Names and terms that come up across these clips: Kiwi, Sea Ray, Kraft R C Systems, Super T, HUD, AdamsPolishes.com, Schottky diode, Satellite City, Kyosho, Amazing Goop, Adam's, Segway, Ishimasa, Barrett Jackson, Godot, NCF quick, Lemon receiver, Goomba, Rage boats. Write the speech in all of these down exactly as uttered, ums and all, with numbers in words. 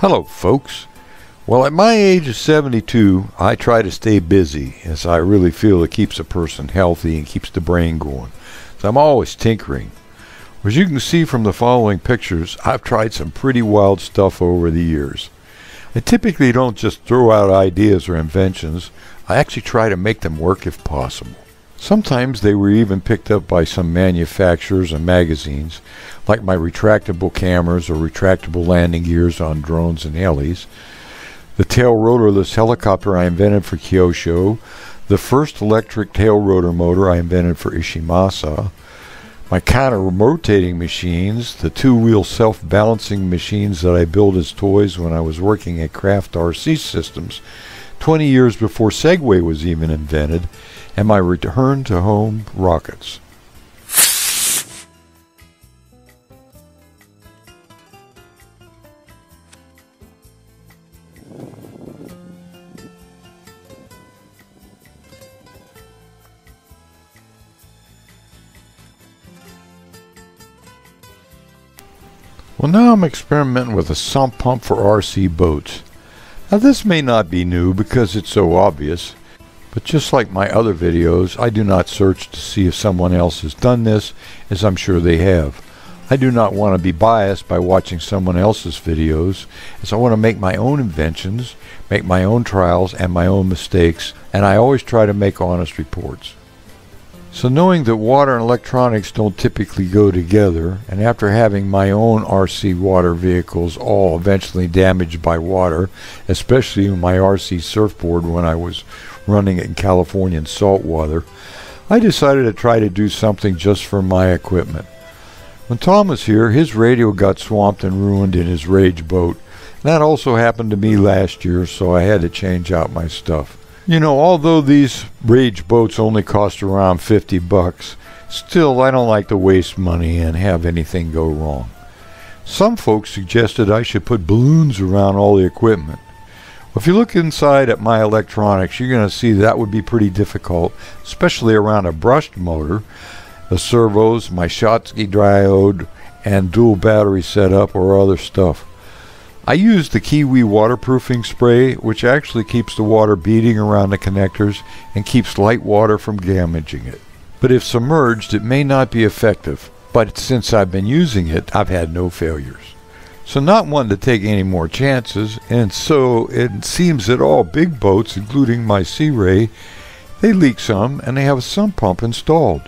Hello folks. Well, at my age of seventy-two, I try to stay busy, as I really feel it keeps a person healthy and keeps the brain going. So I'm always tinkering. As you can see from the following pictures, I've tried some pretty wild stuff over the years. I typically don't just throw out ideas or inventions. I actually try to make them work if possible. Sometimes they were even picked up by some manufacturers and magazines, like my retractable cameras or retractable landing gears on drones and helis, the tail rotorless helicopter I invented for Kyosho, the first electric tail rotor motor I invented for Ishimasa, my counter-rotating machines, the two-wheel self-balancing machines that I built as toys when I was working at Kraft R C Systems twenty years before Segway was even invented, and my return to home rockets. Well, now I'm experimenting with a sump pump for R C boats. Now this may not be new because it's so obvious, but just like my other videos, I do not search to see if someone else has done this, as I'm sure they have. I do not want to be biased by watching someone else's videos, as I want to make my own inventions, make my own trials and my own mistakes, and I always try to make honest reports. So knowing that water and electronics don't typically go together, and after having my own R C water vehicles all eventually damaged by water, especially my R C surfboard when I was running it in Californian salt water, I decided to try to do something just for my equipment. When Tom was here, his radio got swamped and ruined in his Rage boat. That also happened to me last year, so I had to change out my stuff. You know, although these Rage boats only cost around fifty bucks, still I don't like to waste money and have anything go wrong. Some folks suggested I should put balloons around all the equipment. Well, if you look inside at my electronics, you're going to see that would be pretty difficult, especially around a brushed motor, the servos, my Schottky diode, and dual battery setup or other stuff. I use the Kiwi waterproofing spray, which actually keeps the water beading around the connectors and keeps light water from damaging it. But if submerged, it may not be effective. But since I've been using it, I've had no failures. So not one to take any more chances, and so it seems that all big boats, including my Sea Ray, they leak some and they have a sump pump installed.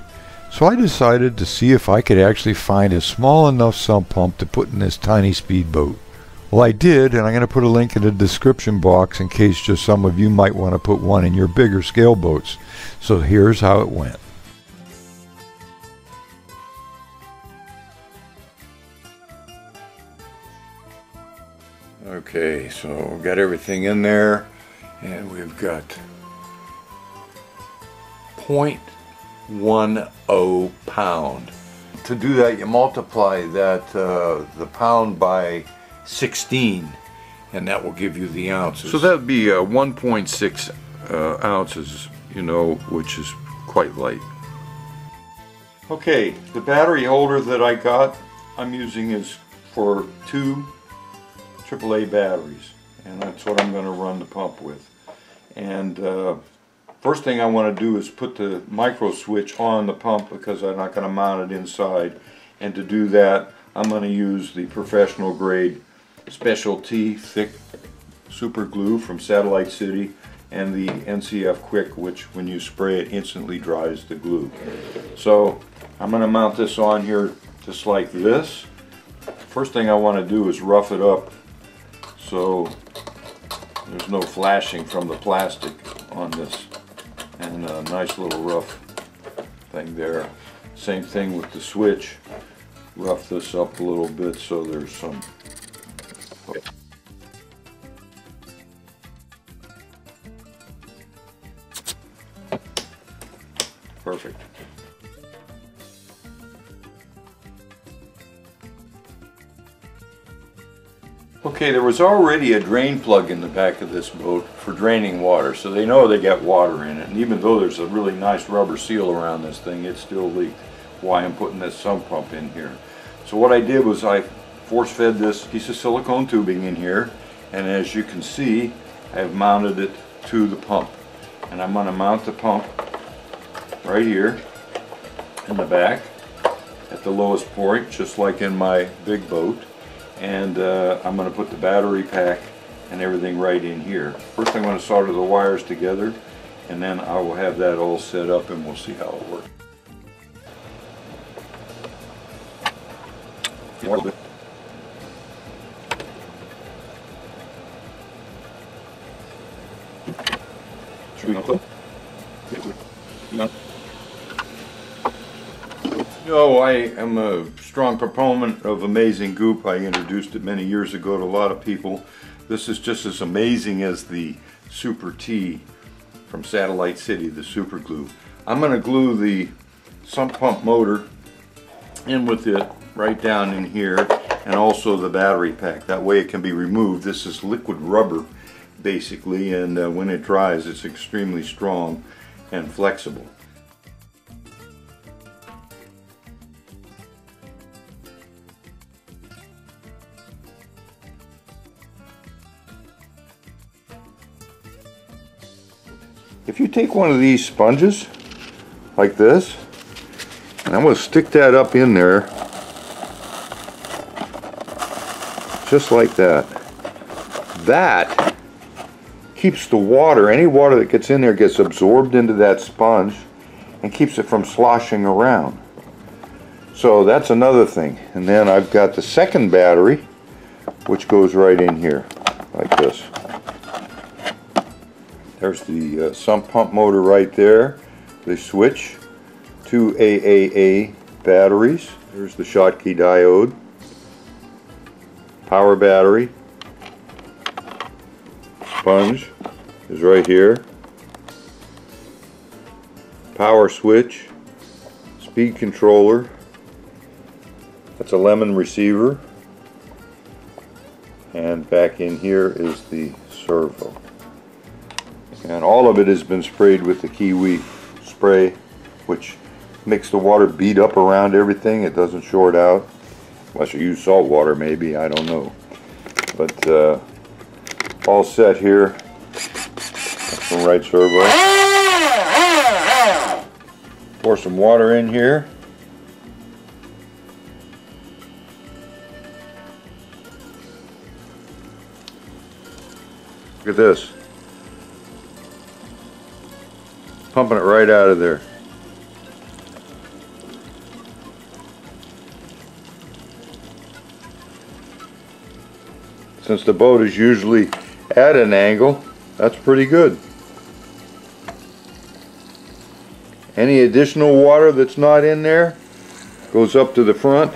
So I decided to see if I could actually find a small enough sump pump to put in this tiny speedboat. Well, I did, and I'm going to put a link in the description box in case just some of you might want to put one in your bigger scale boats. So here's how it went. Okay, so we've got everything in there, and we've got zero point one zero pound. To do that, you multiply that uh, the pound by sixteen, and that will give you the ounces. So that would be uh, one point six uh, ounces, you know, which is quite light. Okay, the battery holder that I got, I'm using is for two triple A batteries, and that's what I'm going to run the pump with. And uh, first thing I want to do is put the micro switch on the pump, because I'm not going to mount it inside, and to do that I'm going to use the professional grade Super T thick super glue from Satellite City and the N C F Quick, which when you spray it instantly dries the glue. So I'm going to mount this on here just like this. First thing I want to do is rough it up so there's no flashing from the plastic on this, and a nice little rough thing there. Same thing with the switch. Rough this up a little bit so there's some. Perfect. Okay, there was already a drain plug in the back of this boat for draining water, so they know they got water in it. And even though there's a really nice rubber seal around this thing, it still leaked. Why I'm putting this sump pump in here. So what I did was I force fed this piece of silicone tubing in here, and as you can see, I've mounted it to the pump. And I'm going to mount the pump right here in the back at the lowest point, just like in my big boat. And uh, I'm going to put the battery pack and everything right in here. First I'm going to solder the wires together, and then I will have that all set up and we'll see how it works. You know, I am a strong proponent of Amazing Goop. I introduced it many years ago to a lot of people. This is just as amazing as the Super T from Satellite City, the super glue. I'm going to glue the sump pump motor in with it right down in here, and also the battery pack. That way it can be removed. This is liquid rubber basically, and uh, when it dries it's extremely strong and flexible. If you take one of these sponges like this, and I'm going to stick that up in there just like that. That keeps the water, any water that gets in there gets absorbed into that sponge and keeps it from sloshing around. So that's another thing. And then I've got the second battery, which goes right in here like this. There's the uh, sump pump motor right there, the switch, two triple A batteries. There's the Schottky diode, power battery, sponge is right here, power switch, speed controller, that's a Lemon receiver, and back in here is the servo. And all of it has been sprayed with the Kiwi spray, which makes the water bead up around everything. It doesn't short out. Unless you use salt water, maybe, I don't know. But uh, all set here. That's the right servo. Pour some water in here. Look at this. Pumping it right out of there. Since the boat is usually at an angle, that's pretty good. Any additional water that's not in there goes up to the front,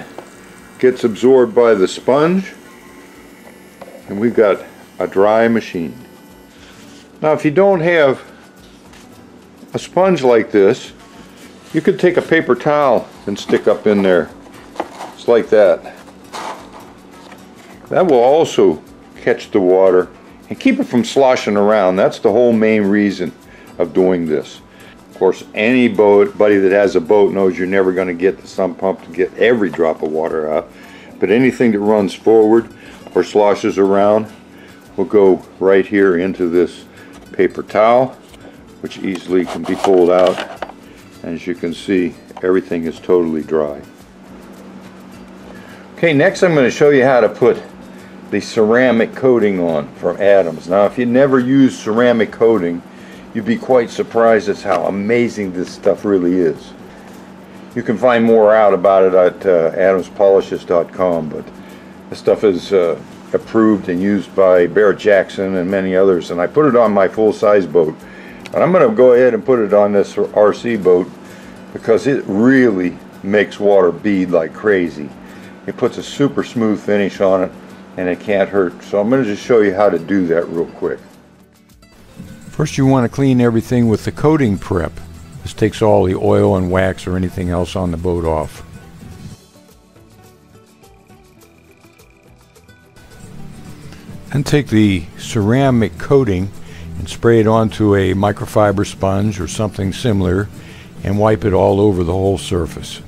gets absorbed by the sponge, and we've got a dry machine. Now if you don't have a sponge like this, you could take a paper towel and stick up in there just like that. That will also catch the water and keep it from sloshing around. That's the whole main reason of doing this. Of course, any boat, buddy that has a boat knows you're never going to get the sump pump to get every drop of water out, but anything that runs forward or sloshes around will go right here into this paper towel, which easily can be pulled out. As you can see, everything is totally dry. Okay, next I'm going to show you how to put the ceramic coating on from Adams. Now if you never use ceramic coating, you'd be quite surprised at how amazing this stuff really is. You can find more out about it at uh, Adams Polishes dot com, but this stuff is uh, approved and used by Barrett Jackson and many others, and I put it on my full-size boat. And I'm going to go ahead and put it on this R C boat because it really makes water bead like crazy. It puts a super smooth finish on it and it can't hurt. So I'm going to just show you how to do that real quick. First you want to clean everything with the coating prep. This takes all the oil and wax or anything else on the boat off. And take the ceramic coating and spray it onto a microfiber sponge or something similar and wipe it all over the whole surface.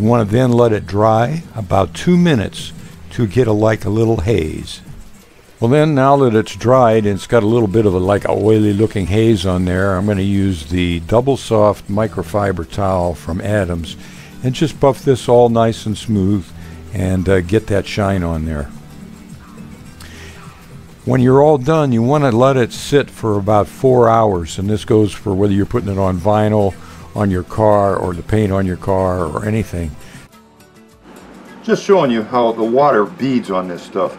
You want to then let it dry about two minutes to get a, like a little haze. Well then, now that it's dried and it's got a little bit of a like a oily looking haze on there, I'm going to use the double soft microfiber towel from Adams and just buff this all nice and smooth and uh, get that shine on there. When you're all done, you want to let it sit for about four hours, and this goes for whether you're putting it on vinyl on your car or the paint on your car or anything. Just showing you how the water beads on this stuff.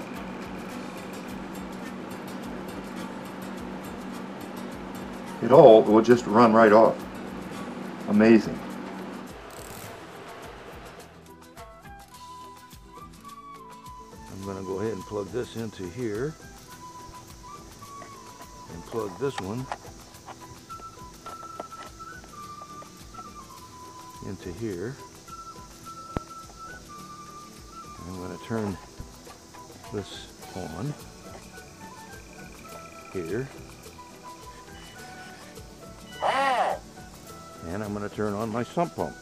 It all will just run right off. Amazing. I'm going to go ahead and plug this into here and plug this one into here. I'm going to turn this on here. And I'm going to turn on my sump pump.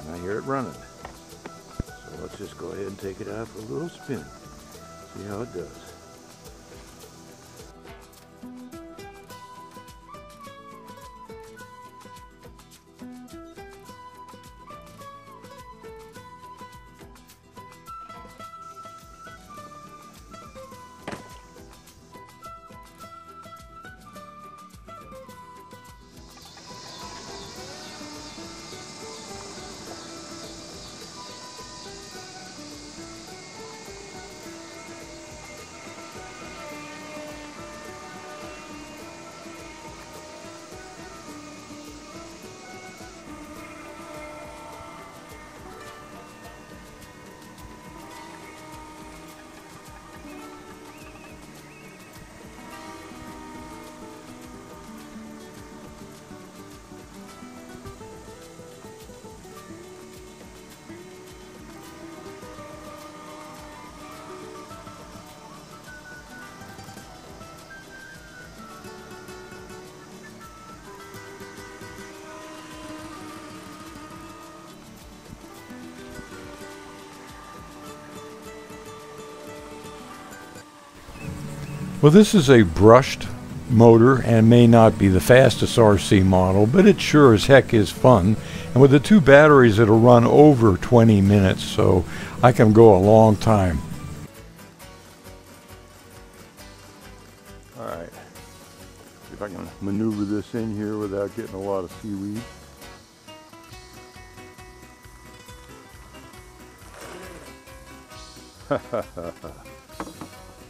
And I hear it running. So let's just go ahead and take it out for a little spin. See how it does. Well, this is a brushed motor and may not be the fastest R C model, but it sure as heck is fun. And with the two batteries, it'll run over twenty minutes, so I can go a long time. All right, see if I can maneuver this in here without getting a lot of seaweed.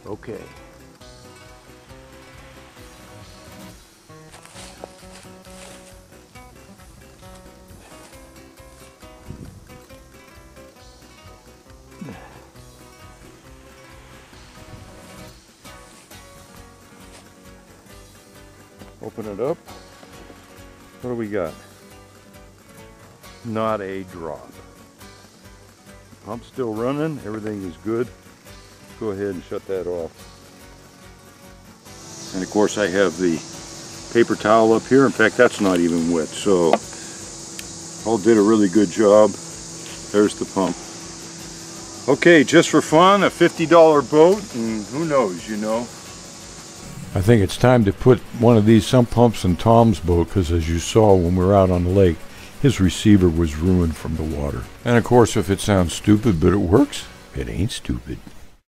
Okay. Open it up. What do we got? Not a drop. Pump's still running. Everything is good. Go ahead and shut that off. And of course I have the paper towel up here. In fact, that's not even wet. So all did a really good job. There's the pump. Okay, just for fun, a fifty dollar boat, and who knows, you know. I think it's time to put one of these sump pumps in Tom's boat, because as you saw when we were out on the lake, his receiver was ruined from the water. And of course, if it sounds stupid but it works, it ain't stupid.